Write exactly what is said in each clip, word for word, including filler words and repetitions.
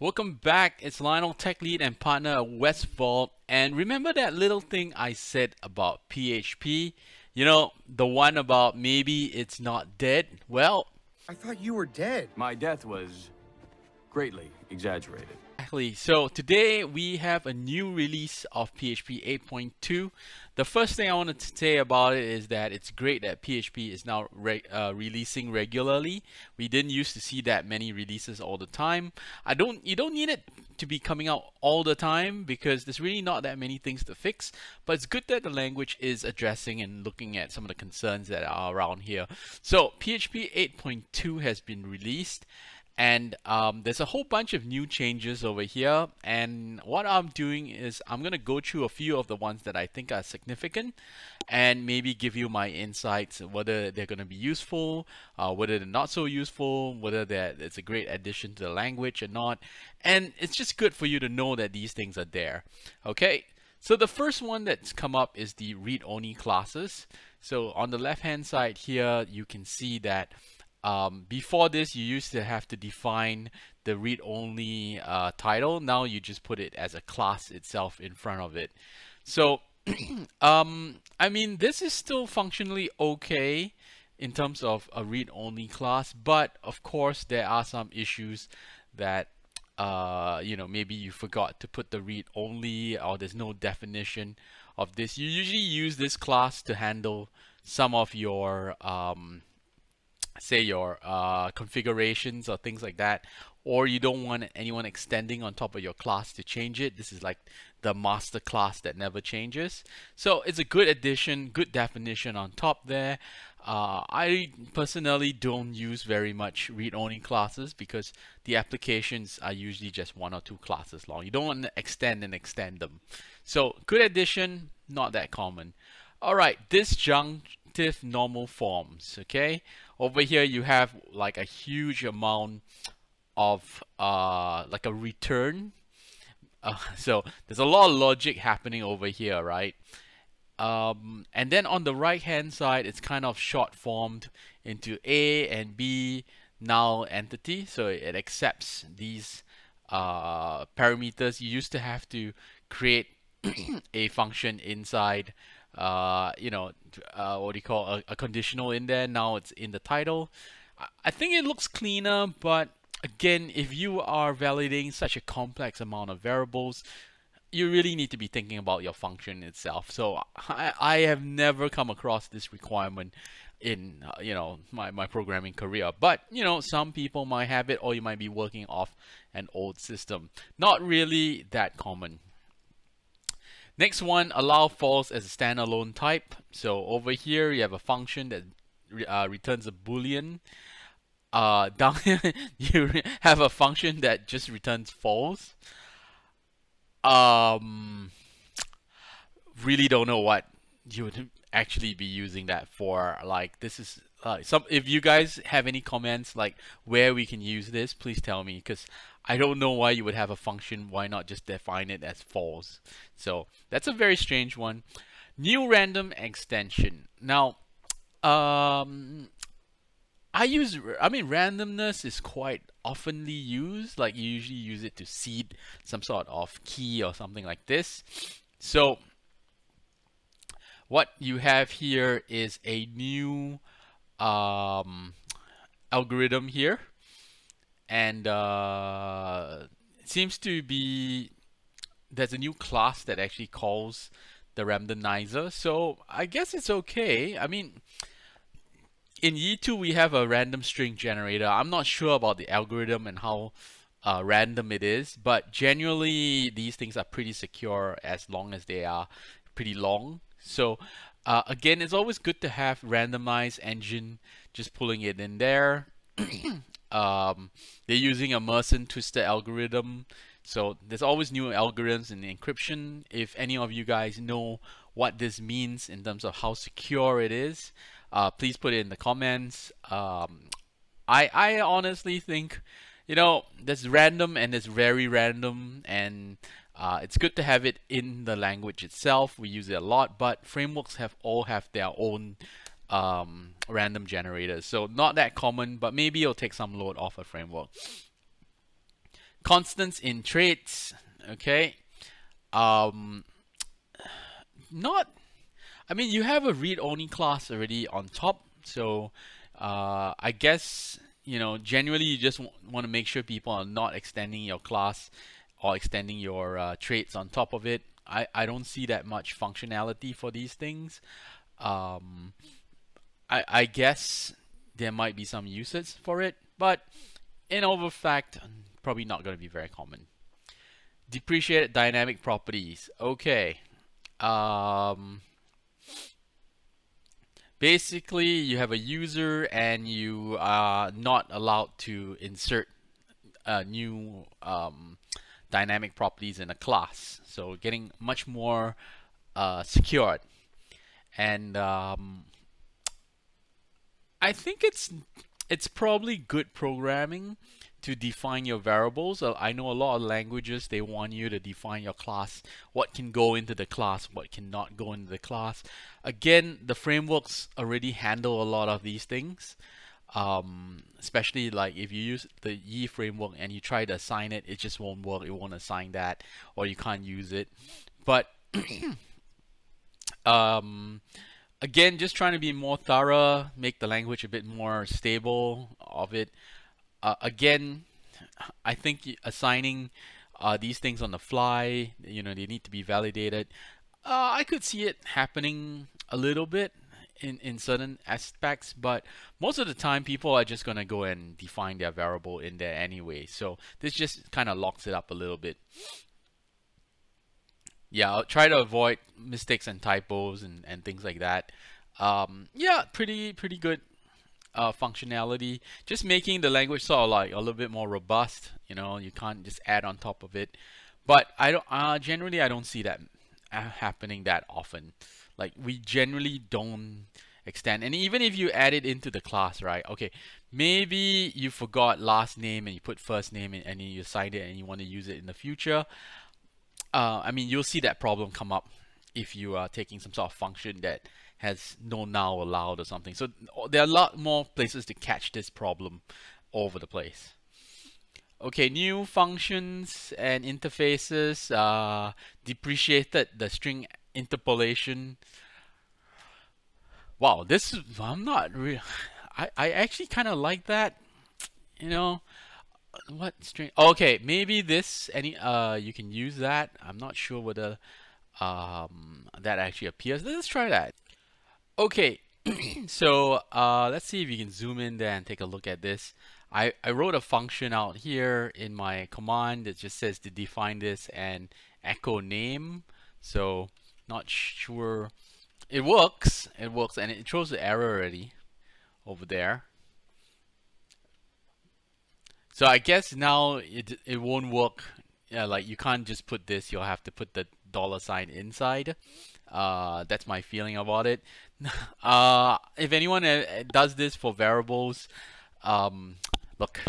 Welcome back, it's Lionel, Tech Lead and Partner at WestVault. And remember that little thing I said about P H P? You know, the one about maybe it's not dead? Well, I thought you were dead. My death was greatly exaggerated. Exactly. So today we have a new release of P H P eight point two. The first thing I wanted to say about it is that it's great that P H P is now re uh, releasing regularly. We didn't used to see that many releases all the time. I don't, you don't need it to be coming out all the time because there's really not that many things to fix. But it's good that the language is addressing and looking at some of the concerns that are around here. So P H P eight point two has been released. And um, there's a whole bunch of new changes over here, and what I'm doing is I'm gonna go through a few of the ones that I think are significant and maybe give you my insights, whether they're gonna be useful, uh, whether they're not so useful, whether it's a great addition to the language or not. And it's just good for you to know that these things are there. Okay, so the first one that's come up is the read-only classes. So on the left-hand side here, you can see that Um, before this, you used to have to define the read-only uh, title. Now you just put it as a class itself in front of it. So, um, I mean, this is still functionally okay in terms of a read-only class, but of course there are some issues that uh, you know, maybe you forgot to put the read-only, or there's no definition of this. You usually use this class to handle some of your um, say your uh, configurations or things like that, or you don't want anyone extending on top of your class to change it. This is like the master class that never changes. So it's a good addition, good definition on top there. Uh, I personally don't use very much read-only classes because the applications are usually just one or two classes long. You don't want to extend and extend them. So good addition, not that common. All right, disjunctive normal forms, okay? Over here you have like a huge amount of uh, like a return. Uh, so there's a lot of logic happening over here, right? Um, and then on the right hand side, it's kind of short formed into A and B null entity. So it accepts these uh, parameters. You used to have to create a function inside uh you know uh what do you call a, a conditional in there. Now it's in the title. I think it looks cleaner, but again, if you are validating such a complex amount of variables, you really need to be thinking about your function itself. So i i have never come across this requirement in uh, you know my, my programming career, but you know some people might have it, or you might be working off an old system. Not really that common. Next one, allow false as a standalone type. So over here, you have a function that re uh, returns a boolean. Uh, down here, you have a function that just returns false. Um, really don't know what you would actually be using that for. Like this is uh, some. If you guys have any comments like where we can use this, please tell me, because I don't know why you would have a function. Why not just define it as false? So that's a very strange one. New random extension. Now, um, I use, I mean, randomness is quite oftenly used. Like you usually use it to seed some sort of key or something like this. So what you have here is a new um, algorithm here. And uh, it seems to be there's a new class that actually calls the randomizer. So I guess it's okay. I mean, in Year two we have a random string generator. I'm not sure about the algorithm and how uh, random it is, but generally these things are pretty secure as long as they are pretty long. So uh, again, it's always good to have randomized engine, just pulling it in there. Um, they're using a Mersenne Twister algorithm, so there's always new algorithms in encryption. If any of you guys know what this means in terms of how secure it is, uh, please put it in the comments. Um, I I honestly think, you know, there's random and there's very random, and uh, it's good to have it in the language itself. We use it a lot, but frameworks have all have their own Um, random generators, so not that common, but maybe it'll take some load off a framework. Constants in traits, okay. Um, not, I mean, you have a read-only class already on top, so uh, I guess, you know, generally you just want to make sure people are not extending your class or extending your uh, traits on top of it. I, I don't see that much functionality for these things. Um, I, I guess there might be some uses for it, but in overfact, probably not going to be very common. Depreciated dynamic properties. Okay. Um, basically, you have a user and you are not allowed to insert uh, new um, dynamic properties in a class. So getting much more uh, secured. And um, I think it's it's probably good programming to define your variables. I know a lot of languages, they want you to define your class, what can go into the class, what cannot go into the class. Again, the frameworks already handle a lot of these things, um, especially like if you use the Yi framework and you try to assign it, it just won't work, it won't assign that, or you can't use it. But um, again, just trying to be more thorough, make the language a bit more stable of it. Uh, again, I think assigning uh, these things on the fly, you know, they need to be validated. Uh, I could see it happening a little bit in, in certain aspects, but most of the time people are just going to go and define their variable in there anyway. So this just kind of locks it up a little bit. Yeah, I'll try to avoid mistakes and typos and, and things like that. Um, yeah, pretty pretty good uh, functionality. Just making the language sort of like a little bit more robust. You know, you can't just add on top of it. But I don't. Uh, generally, I don't see that happening that often. Like we generally don't extend. And even if you add it into the class, right? Okay, maybe you forgot last name and you put first name and, and you assigned it and you want to use it in the future. Uh, I mean, you'll see that problem come up if you are taking some sort of function that has no now allowed or something. So there are a lot more places to catch this problem over the place. Okay, new functions and interfaces. Uh, depreciated the string interpolation. Wow, this is, I'm not real. I, I actually kind of like that, you know. What string? Okay, maybe this any uh you can use that. I'm not sure whether um that actually appears. Let's try that. Okay, so uh let's see if you can zoom in there and take a look at this. I I wrote a function out here in my command that just says to define this and echo name. So not sure it works. It works and it shows the error already over there. So I guess now it, it won't work, yeah, like you can't just put this, you'll have to put the dollar sign inside. Uh, that's my feeling about it. Uh, if anyone does this for variables, um, look,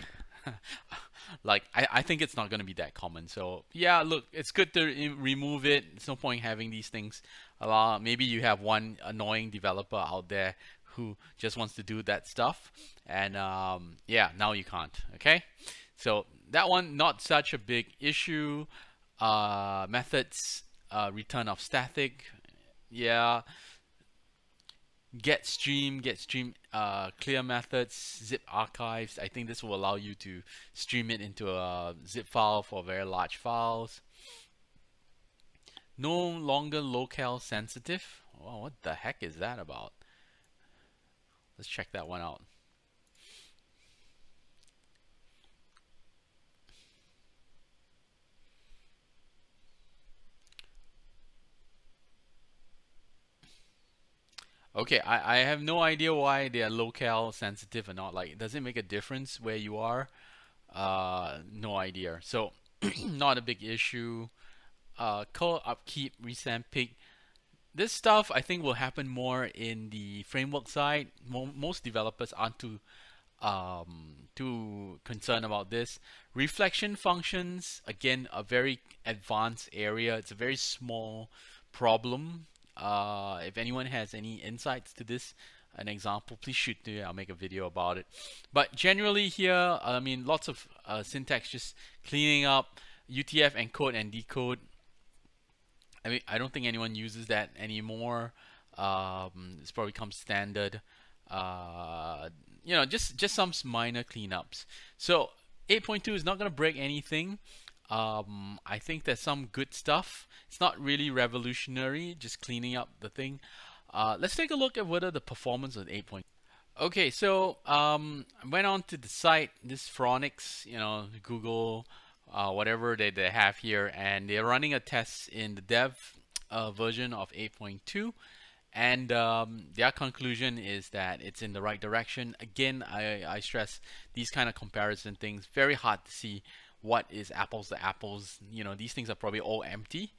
like I, I think it's not going to be that common. So yeah, look, it's good to re remove it. It's no point having these things. Uh, maybe you have one annoying developer out there who just wants to do that stuff, and um, yeah, now you can't. Okay, so that one not such a big issue. Uh, methods, uh, return of static, yeah. Get stream, get stream, uh, clear methods, zip archives. I think this will allow you to stream it into a zip file for very large files. No longer locale sensitive. Wow, what the heck is that about? Let's check that one out. Okay, I, I have no idea why they are locale sensitive or not. Like, does it make a difference where you are? Uh, no idea. So, not a big issue. Uh, curl, upkeep, resampling. This stuff I think will happen more in the framework side. Most developers aren't too um, too concerned about this. Reflection functions, again, a very advanced area. It's a very small problem. Uh, if anyone has any insights to this, an example, please shoot me. I'll make a video about it. But generally here, I mean, lots of uh, syntax, just cleaning up U T F encode and decode. I mean, I don't think anyone uses that anymore. Um, it's probably become standard. Uh, you know, just just some minor cleanups. So eight point two is not going to break anything. Um, I think there's some good stuff. It's not really revolutionary, just cleaning up the thing. Uh, let's take a look at whether the performance of eight point two. Okay, so um, I went on to the site, this Phoronix, you know, Google, uh, whatever they, they have here, and they're running a test in the dev uh, version of eight point two. And um, their conclusion is that it's in the right direction. Again, I, I stress these kind of comparison things, very hard to see what is apples to apples. You know, these things are probably all empty.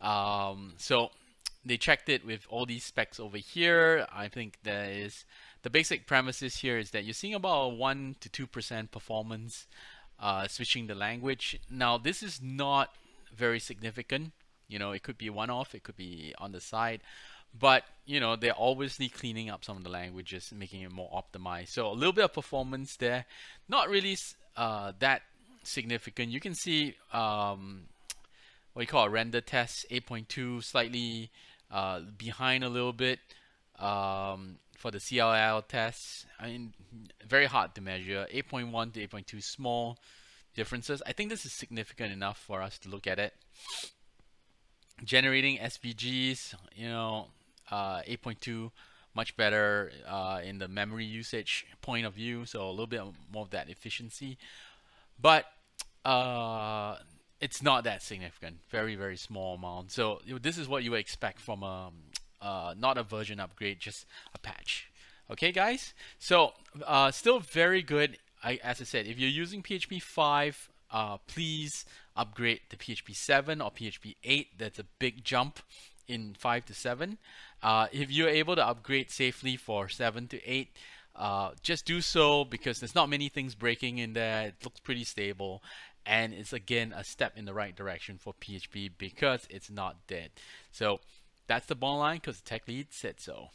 Um, so they checked it with all these specs over here. I think there is, the basic premises here is that you're seeing about a one to two percent performance uh, switching the language. Now this is not very significant. You know, it could be one-off, it could be on the side, but you know, they're obviously cleaning up some of the languages, making it more optimized. So a little bit of performance there, not really uh, that significant. You can see um, what you call a render test, eight point two, slightly uh, behind a little bit um, for the C L L tests. I mean, very hard to measure. eight point one to eight point two, small differences. I think this is significant enough for us to look at it. Generating S V Gs, you know, uh, eight point two, much better uh, in the memory usage point of view, so a little bit more of that efficiency. But uh, it's not that significant, very, very small amount. So you know, this is what you would expect from a, uh, not a version upgrade, just a patch. Okay, guys? So uh, still very good. I, as I said, if you're using P H P five, uh, please upgrade to P H P seven or P H P eight. That's a big jump in five to seven. Uh, if you're able to upgrade safely for seven to eight, Uh, just do so, because there's not many things breaking in there. It looks pretty stable, and it's again a step in the right direction for P H P because it's not dead. So that's the bottom line, because the tech lead said so.